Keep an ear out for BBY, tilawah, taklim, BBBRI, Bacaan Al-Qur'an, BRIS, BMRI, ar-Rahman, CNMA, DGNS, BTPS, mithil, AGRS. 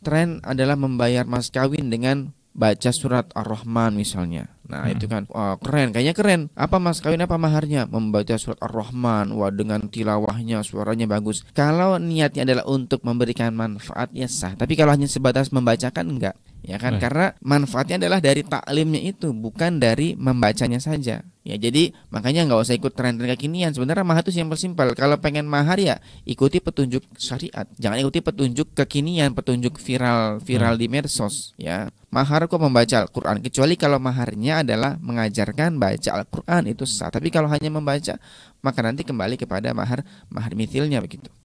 tren adalah membayar mas kawin dengan baca surat Ar-Rahman misalnya. Nah itu kan keren, kayaknya keren. Apa mas kawin apa maharnya? Membaca surat Ar-Rahman. Wah, dengan tilawahnya, suaranya bagus. Kalau niatnya adalah untuk memberikan manfaat, ya sah. Tapi kalau hanya sebatas membacakan, enggak. Ya kan, karena manfaatnya adalah dari taklimnya itu, bukan dari membacanya saja. Ya, jadi makanya nggak usah ikut tren-tren kekinian. Sebenarnya mahar itu simpel-simpel. Kalau pengen mahar ya ikuti petunjuk syariat. Jangan ikuti petunjuk kekinian, petunjuk viral-viral di medsos. Ya, mahar kok membaca Al-Quran. Kecuali kalau maharnya adalah mengajarkan baca Al-Quran, itu sah. Tapi kalau hanya membaca, maka nanti kembali kepada mahar mithilnya begitu.